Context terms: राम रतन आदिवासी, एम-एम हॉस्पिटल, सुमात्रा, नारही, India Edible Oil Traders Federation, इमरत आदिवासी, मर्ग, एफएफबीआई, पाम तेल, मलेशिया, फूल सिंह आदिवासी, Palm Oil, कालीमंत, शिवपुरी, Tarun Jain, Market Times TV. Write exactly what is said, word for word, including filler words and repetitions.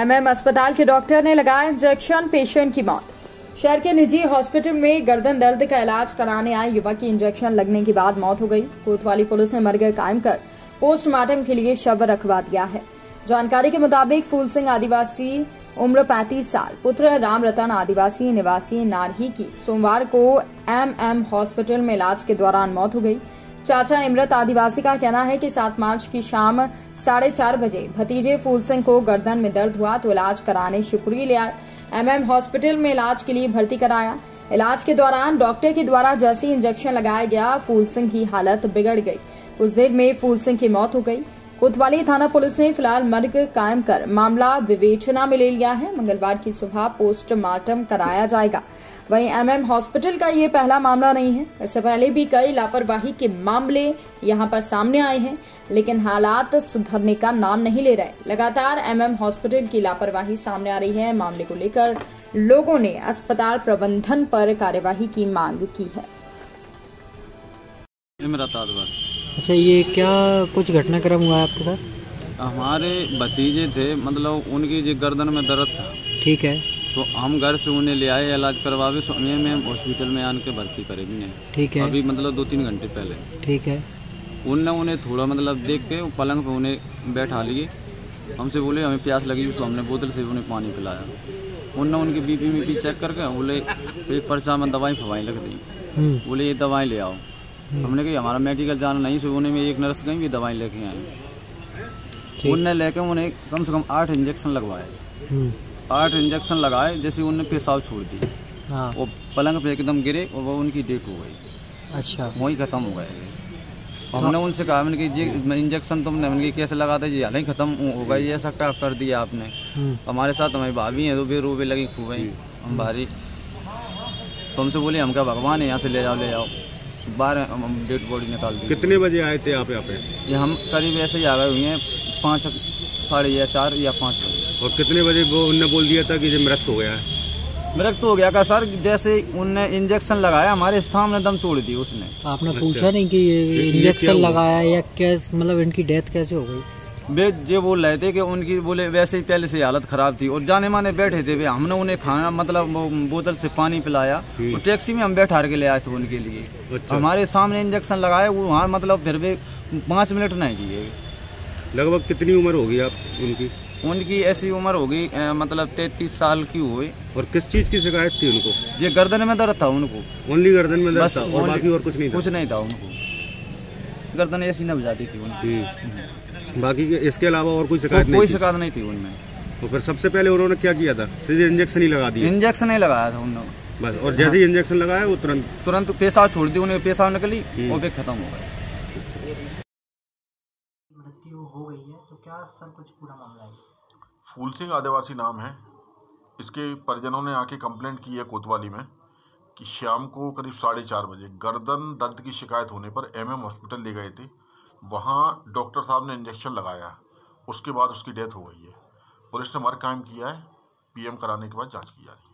MM अस्पताल के doctor ने लगाया इंजेक्शन, पेशेंट की मौत। शहर के निजी हॉस्पिटल में गर्दन दर्द का इलाज कराने आए युवक की इंजेक्शन लगने के बाद मौत हो गई। कोतवाली पुलिस ने मर्ग कायम कर पोस्टमार्टम के लिए शव रखवा दिया है। जानकारी के मुताबिक फूल सिंह आदिवासी उम्र पैंतीस साल पुत्र राम रतन आदिवासी निवासी नारही की सोमवार को एम-एम हॉस्पिटल में इलाज के दौरान मौत हो गई। चाचा इमरत आदिवासी का कहना है कि सात मार्च की शाम साढ़े चार बजे भतीजे फूल सिंह को गर्दन में दर्द हुआ तो इलाज कराने शिवपुरी ले आए। एम-एम हॉस्पिटल में इलाज के लिए भर्ती कराया। इलाज के दौरान डॉक्टर के द्वारा जैसी इंजेक्शन लगाया गया फूल सिंह की हालत बिगड़ गई। कुछ देर में फूल सिंह की मौत हो गई। कोतवाली थाना पुलिस ने फिलहाल मर्ग कायम कर मामला विवेचना में ले लिया है। मंगलवार की सुबह पोस्टमार्टम कराया जाएगा। वहीं एम-एम हॉस्पिटल का ये पहला मामला नहीं है। इससे पहले भी कई लापरवाही के मामले यहां पर सामने आए हैं, लेकिन हालात सुधरने का नाम नहीं ले रहे। लगातार एम-एम हॉस्पिटल की लापरवाही सामने आ रही है। मामले को लेकर लोगों ने अस्पताल प्रबंधन पर कार्यवाही की मांग की है। अच्छा, ये क्या कुछ घटनाक्रम हुआ है आपके साथ? हमारे भतीजे थे, मतलब उनकी जो गर्दन में दर्द था, ठीक है, तो हम घर से उन्हें ले आए इलाज करवा के, सोने में हॉस्पिटल में आन के भर्ती करेगी, ठीक है, अभी मतलब दो तीन घंटे पहले, ठीक है। उनने उन्हें थोड़ा मतलब देख के पलंग पे उन्हें बैठा लिए। हमसे बोले हमें प्यास लगी, उसको हमने बोतल से उन्हें पानी पिलाया। उनने उनकी बीपी में भी चेक करके बोले एक पर्चा में दवाएँ फवाएँ लग दी। बोले ये दवाएँ ले आओ। हमने कही हमारा मेडिकल जाना नहीं, सुबह उन्हें में एक नर्स गई, भी दवाई लेके आई। उनने लेके उन्हें कम से कम आठ इंजेक्शन लगवाए। आठ इंजेक्शन लगाए, जैसे उनने पेशाब छोड़ दी, हाँ। वो पलंग पे एकदम गिरे और वो उनकी डेथ हो गई। अच्छा, वही खत्म हो गए। हमने उनसे कहा मैंने कि ये इंजेक्शन तुमने मैंने कैसे लगा था, ये हालांकि खत्म हो गई, ऐसा क्या कर दिया आपने। हमारे साथ हमारी भाभी है, रोबे रोबे लगी खूब आई। हम भारी तो हमसे बोले हम क्या भगवान है, यहाँ से ले जाओ ले जाओ। बारह डेड बॉडी निकाल दी। कितने बजे आए थे आप यहाँ पे? ये हम करीब ऐसे ही आ गए हुए हैं, पाँच साढ़े या चार या पाँच बजे। और कितने बजे वो उनने बोल दिया था कि जो मृत हो गया है? मृत हो गया का सर, जैसे उनने इंजेक्शन लगाया हमारे सामने दम तोड़ दी उसने। आपने पूछा नहीं कि ये इंजेक्शन लगाया या कैसे, मतलब इनकी डेथ कैसे हो गई? वे जो बोल रहे थे कि उनकी बोले वैसे ही पहले से हालत खराब थी और जाने माने बैठे थे वे। हमने उन्हें खाना मतलब बोतल से पानी पिलाया और टैक्सी में हम बैठा के ले आए थे उनके लिए। अच्छा। हमारे सामने इंजेक्शन लगाए वो, वहाँ मतलब फिर वे पाँच मिनट नहीं दिए। लगभग कितनी उम्र होगी आप उनकी? उनकी ऐसी उम्र होगी मतलब तैतीस साल की हुई। और किस चीज की शिकायत थी उनको? ये गर्दन में दर्द था उनको, ओनली गर्दन में दर्द था और बाकी और कुछ नहीं, कुछ नहीं था उनको। गर्दन ऐसी न बजाती थी उनकी, बाकी के इसके अलावा और कोई शिकायत नहीं, कोई शिकायत नहीं थी उनमें। तो फिर सबसे पहले उन्होंने क्या किया था? सीधे इंजेक्शन ही लगा दिया? इंजेक्शन ही लगाया था उन्होंने बस। और जैसे ही इंजेक्शन लगाया वो तुरंत तुरंत पेशाब छोड़ दी, उन्हें पेशाब निकली और फिर खत्म हो गए। मृत्यु हो गई है तो क्या सर कुछ पूरा मामला है? फूल सिंह आदिवासी नाम है, इसके परिजनों ने आके कंप्लेंट की है कोतवाली में कि शाम को करीब साढ़े चार बजे गर्दन दर्द की शिकायत होने पर एम-एम हॉस्पिटल ले गए थे। वहाँ डॉक्टर साहब ने इंजेक्शन लगाया, उसके बाद उसकी डेथ हो गई है। पुलिस ने मर्ग कायम किया है, पीएम कराने के बाद जांच की जा रही है।